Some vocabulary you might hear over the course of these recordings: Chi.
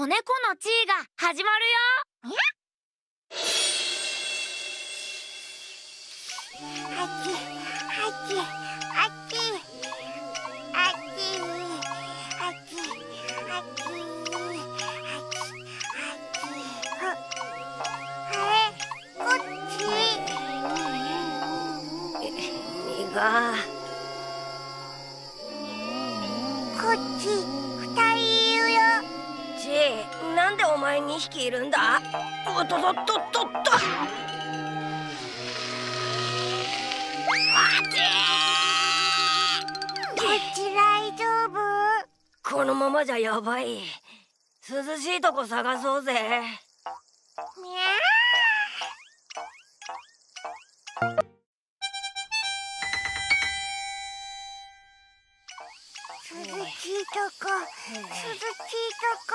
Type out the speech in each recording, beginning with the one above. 子猫の地位が始まるよ。あちあちあちあちあちあちあれこっちいがこっち。なんでお前2匹いるんだ？おっとっとっとっと。こちら大丈夫？このままじゃやばい。涼しいとこ探そうぜ。にゃー。涼しいとこ、涼しいとこ。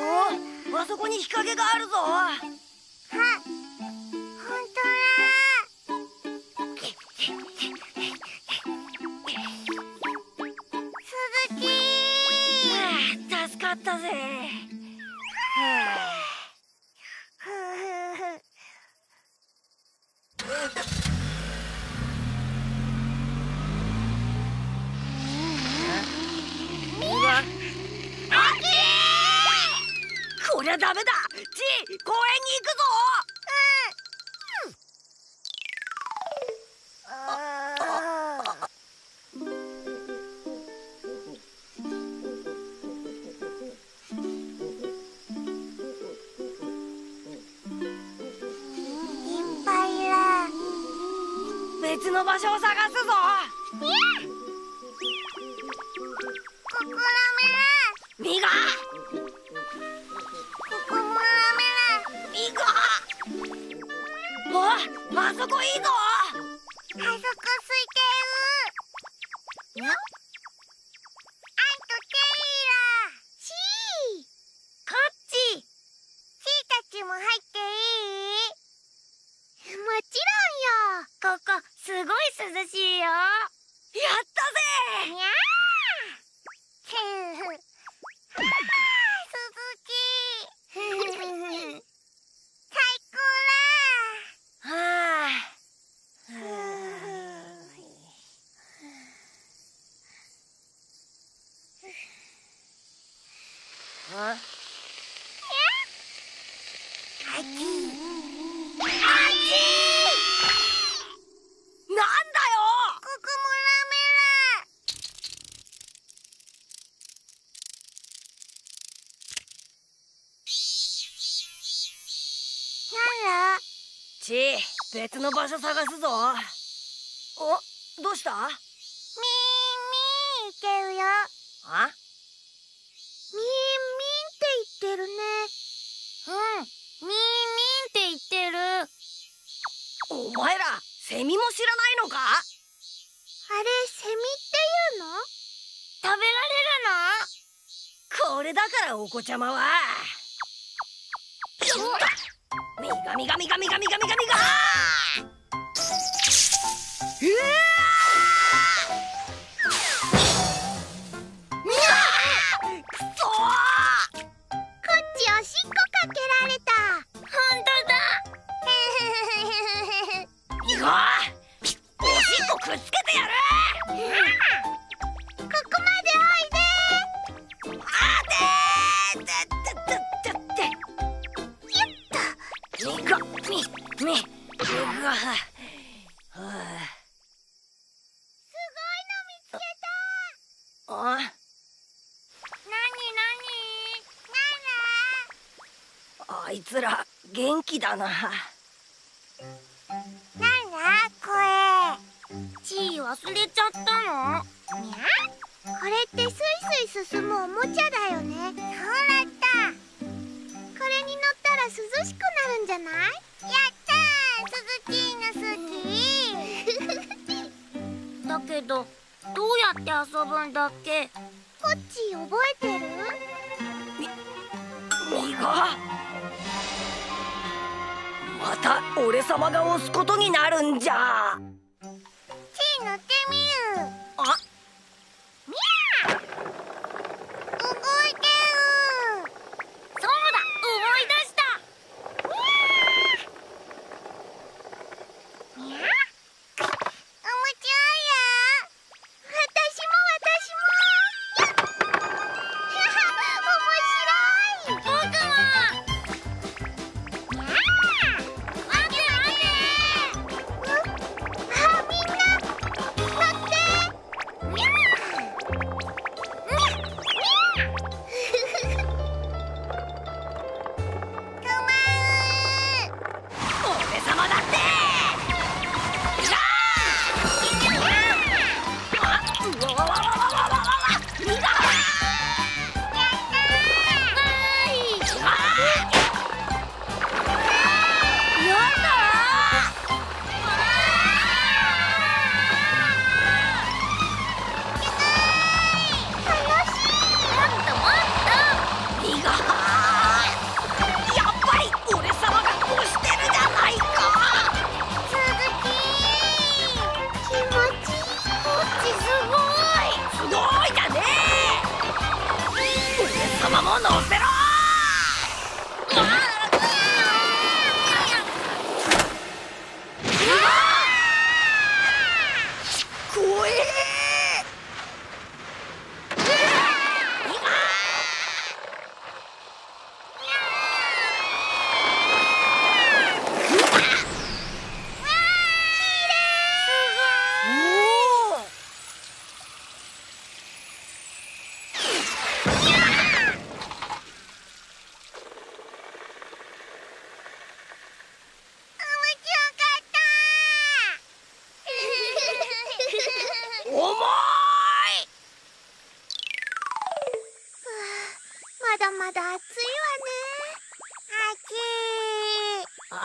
お、あそこに日陰があるぞ。は、本当だ。涼しい。はあ、助かったぜ。はあ。こりゃダメだ。じい、公園に行くぞ。いっぱいいる。別の場所を探すぞ。ここラメラ。ミガ。あそこいいぞ。あそこ空いてる。あんとテイラー。シー。こっち。シーたちも入っていい？もちろんよ。ここすごい涼しいよ。やったぜ。にゃー。涼しい。別の場所探すぞ。お、どうした？ミーンミーン言ってるよ。あ？ミーンミーンって言ってるね。うん、ミーンミーンって言ってる。お前ら、セミも知らないのか？あれ、セミって言うの？食べられるの？これだからお子ちゃまは。ミガミガミガミガミガミガミガー！うわー！くそー！こっちおしっこかけられた。ほんとだ。いいよ！おしっこくっつけてやる！ここまでおいで！待てー！ね、すごいの見つけた。あ？なになに？なら？あいつら元気だな。なら声。ちい忘れちゃったの？にゃ？これってスイスイ進むおもちゃだよね。そうだった。これに乗ったら涼しくなるんじゃない？やった。スズキーの好きだけど、どうやって遊ぶんだっけ？こっち覚えてる？みがまた俺様が押すことになるんじゃ。チー乗ってみる。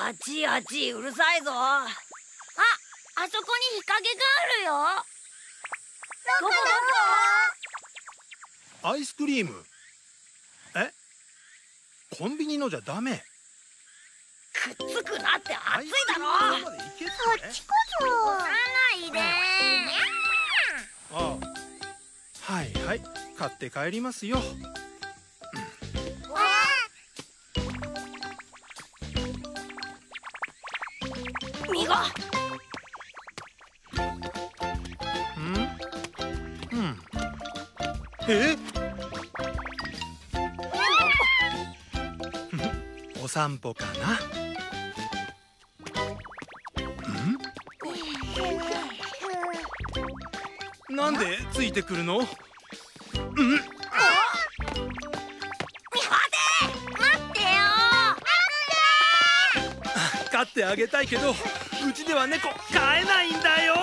あっちあっち、うるさいぞ。あ、あそこに日陰があるよ。どこどこ？アイスクリーム。え？コンビニのじゃダメ。くっつくなって暑いだろ。こっちこそ。来ないで。ああ、はいはい、買って帰りますよ。みご。うん？うん。お散歩かな。なんでついてくるの？うん？み待て！待ってよ！飼ってあげたいけど、うちでは猫飼えないんだよ。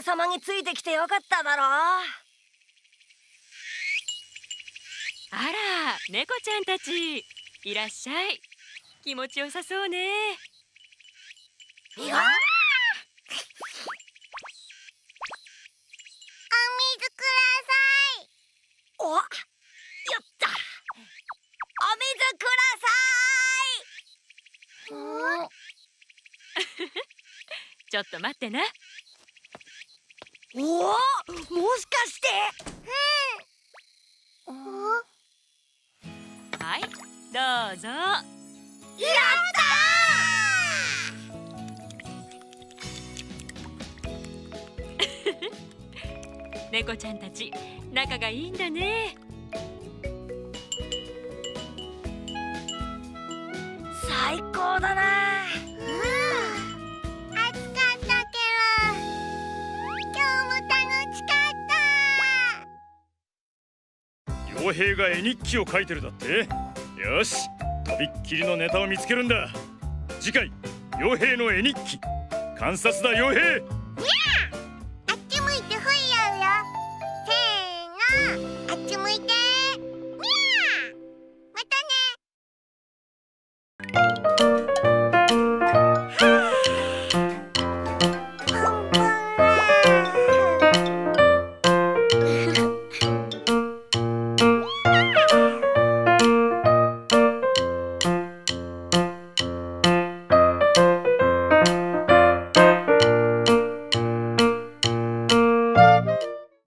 様についてきてよかっただろう。あら、猫ちゃんたちいらっしゃい。気持ちよさそうね。みご。あ、みずくん。お、やった。お水ください。ちょっと待ってな。おお、もしかして。うん。はい、どうぞ。やったー。猫ちゃんたち、仲がいいんだね。最高だな。公平が絵日記を書いてるだって。よし、とびっきりのネタを見つけるんだ。次回、陽平の絵日記。観察だ、陽平。